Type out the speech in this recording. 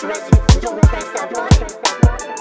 Don't press that button.